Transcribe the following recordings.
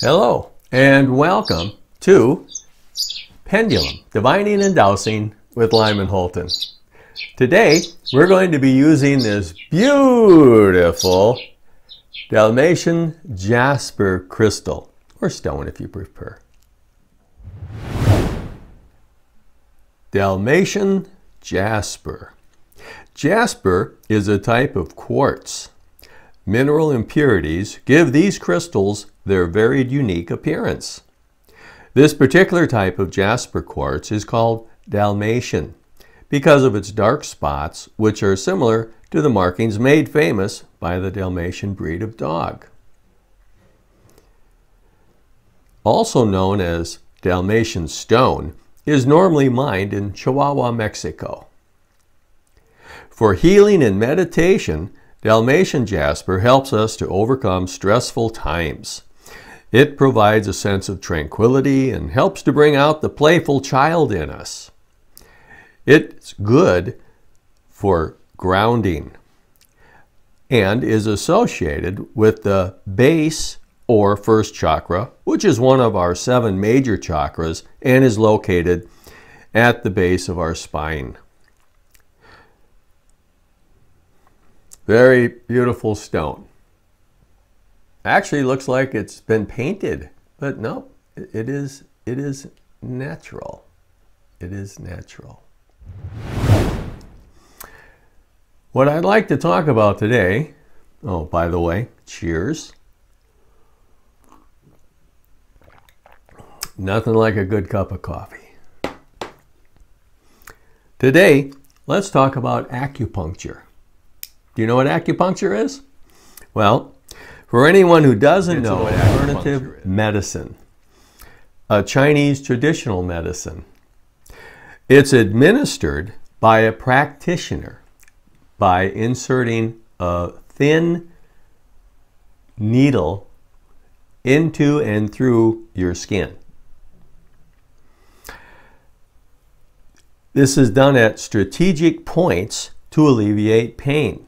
Hello and welcome to Pendulum, Divining and Dowsing with Lyman Holton. Today we're going to be using this beautiful Dalmatian Jasper crystal, or stone if you prefer. Dalmatian Jasper. Jasper is a type of quartz. Mineral impurities give these crystals their varied unique appearance. This particular type of jasper quartz is called Dalmatian because of its dark spots, which are similar to the markings made famous by the Dalmatian breed of dog. Also known as Dalmatian stone, is normally mined in Chihuahua, Mexico. For healing and meditation, Dalmatian jasper helps us to overcome stressful times. It provides a sense of tranquility and helps to bring out the playful child in us. It's good for grounding and is associated with the base or first chakra, which is one of our 7 major chakras and is located at the base of our spine. Very beautiful stone. Actually looks like it's been painted, but no, it is natural. It is natural. What I'd like to talk about today, oh, by the way, cheers. Nothing like a good cup of coffee. Today, let's talk about acupuncture. Do you know what acupuncture is? Well, for anyone who doesn't know, alternative medicine, a Chinese traditional medicine. It's administered by a practitioner by inserting a thin needle into and through your skin. This is done at strategic points to alleviate pain.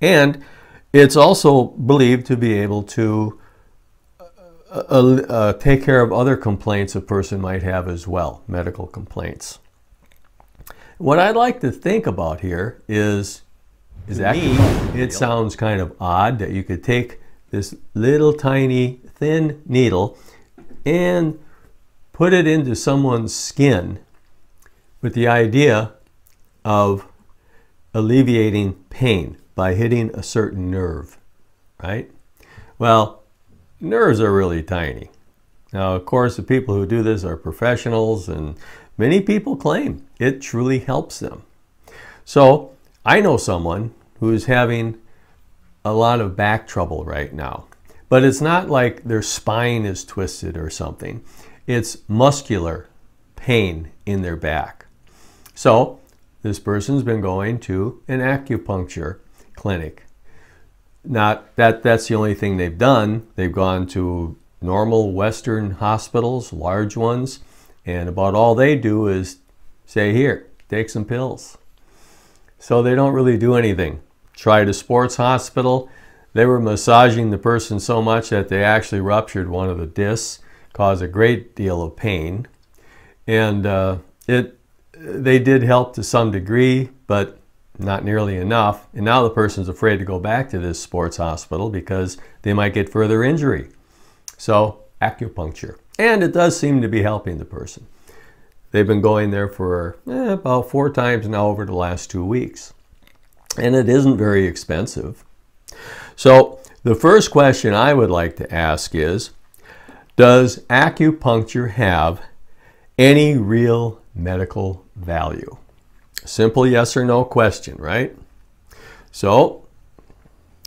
And it's also believed to be able to take care of other complaints a person might have as well, medical complaints. What I'd like to think about here is acupuncture. It sounds kind of odd that you could take this little tiny thin needle and put it into someone's skin with the idea of alleviating pain by hitting a certain nerve, right? Well, nerves are really tiny. Now, of course, the people who do this are professionals, and many people claim it truly helps them. So I know someone who's having a lot of back trouble right now, but it's not like their spine is twisted or something. It's muscular pain in their back. So this person's been going to an acupuncture clinic. Not that that's the only thing they've done. They've gone to normal Western hospitals, large ones, and about all they do is say, here, take some pills. So they don't really do anything. Tried a sports hospital. They were massaging the person so much that they actually ruptured one of the discs, caused a great deal of pain. And they did help to some degree, but not nearly enough. And now the person's afraid to go back to this sports hospital because they might get further injury. So acupuncture. And it does seem to be helping the person. They've been going there for about 4 times now over the last 2 weeks. And it isn't very expensive. So the first question I would like to ask is, does acupuncture have any real medical value? Simple yes or no question, right? So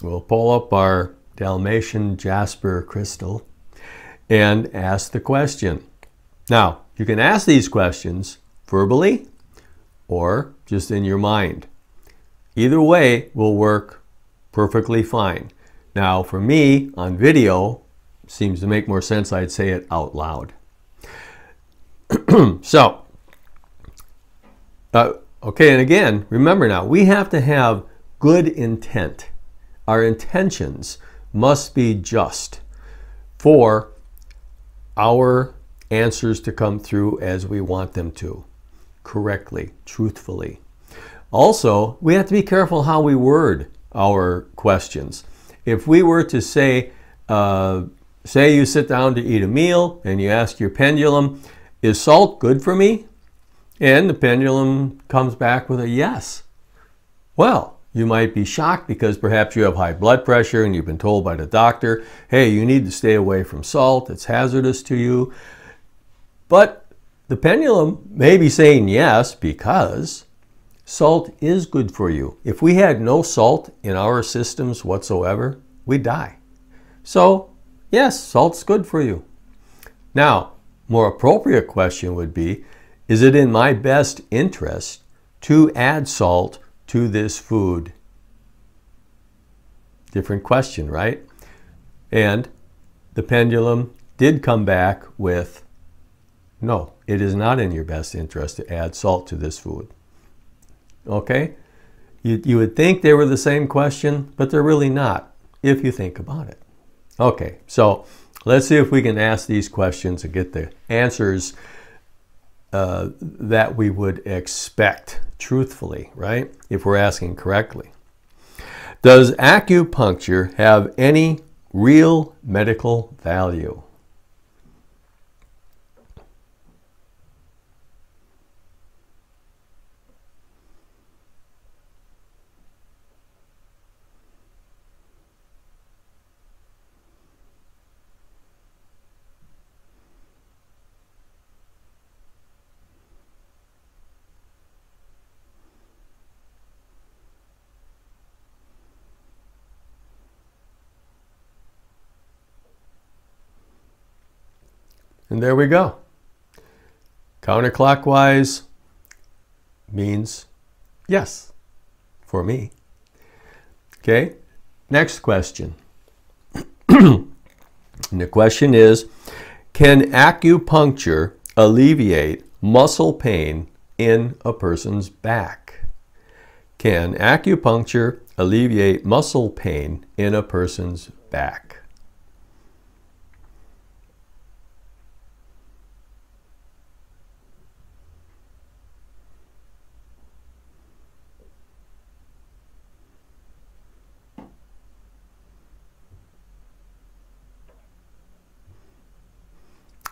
we'll pull up our Dalmatian Jasper crystal and ask the question. Now, you can ask these questions verbally or just in your mind. Either way will work perfectly fine. Now, for me, on video, seems to make more sense I'd say it out loud. So, okay, and again, remember now, we have to have good intent. Our intentions must be just for our answers to come through as we want them to, correctly, truthfully. Also, we have to be careful how we word our questions. If we were to say, say you sit down to eat a meal and you ask your pendulum, is salt good for me? And the pendulum comes back with a yes. Well, you might be shocked because perhaps you have high blood pressure and you've been told by the doctor, hey, you need to stay away from salt, it's hazardous to you. But the pendulum may be saying yes because salt is good for you. If we had no salt in our systems whatsoever, we'd die. So yes, salt's good for you. Now, more appropriate question would be, is it in my best interest to add salt to this food? Different question, right? And the pendulum did come back with, no, it is not in your best interest to add salt to this food. Okay? You would think they were the same question, but they're really not, if you think about it. Okay, so let's see if we can ask these questions and get the answers that we would expect truthfully, right? If we're asking correctly. Does acupuncture have any real medical value? And there we go. Counterclockwise means yes for me. Okay, next question. And the question is, can acupuncture alleviate muscle pain in a person's back? Can acupuncture alleviate muscle pain in a person's back?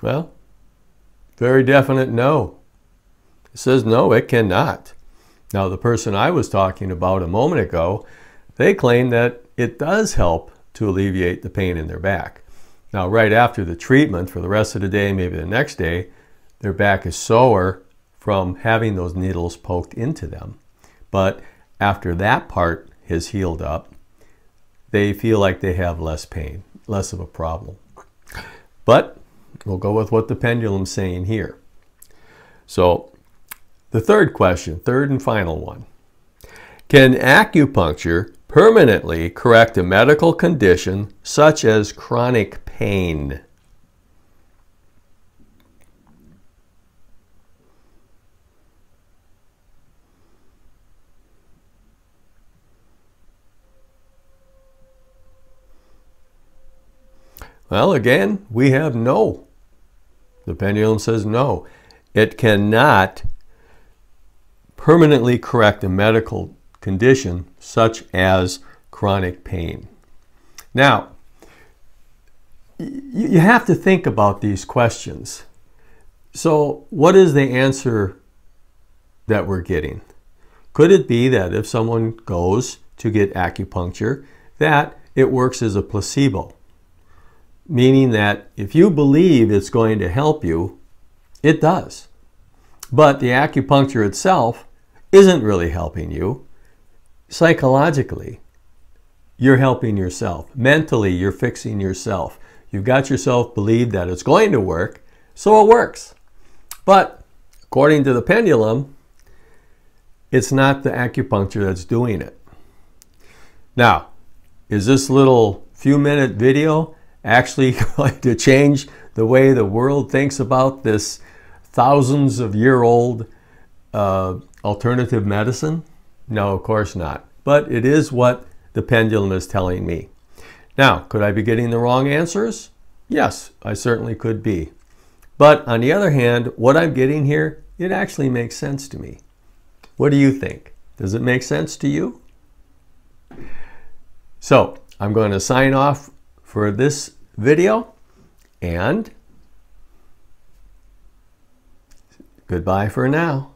Well, very definite no. It says no, it cannot. Now, the person I was talking about a moment ago, they claim that it does help to alleviate the pain in their back. Now, right after the treatment, for the rest of the day, maybe the next day, their back is sore from having those needles poked into them. But after that part has healed up, they feel like they have less pain, less of a problem. But we'll go with what the pendulum's saying here. So the third question, third and final one. Can acupuncture permanently correct a medical condition such as chronic pain? Well, again, we have no. The pendulum says no. It cannot permanently correct a medical condition such as chronic pain. Now, you have to think about these questions. So what is the answer that we're getting? Could it be that if someone goes to get acupuncture, that it works as a placebo? Meaning that if you believe it's going to help you, it does. But the acupuncture itself isn't really helping you. Psychologically, you're helping yourself. Mentally, you're fixing yourself. You've got yourself believed that it's going to work, so it works. But according to the pendulum, it's not the acupuncture that's doing it. Now, is this little few-minute video actually going to change the way the world thinks about this thousands-of-year-old alternative medicine? No, of course not. But it is what the pendulum is telling me. Now, could I be getting the wrong answers? yes, I certainly could be. But on the other hand, what I'm getting here, it actually makes sense to me. What do you think? Does it make sense to you? So I'm going to sign off for this video, and goodbye for now.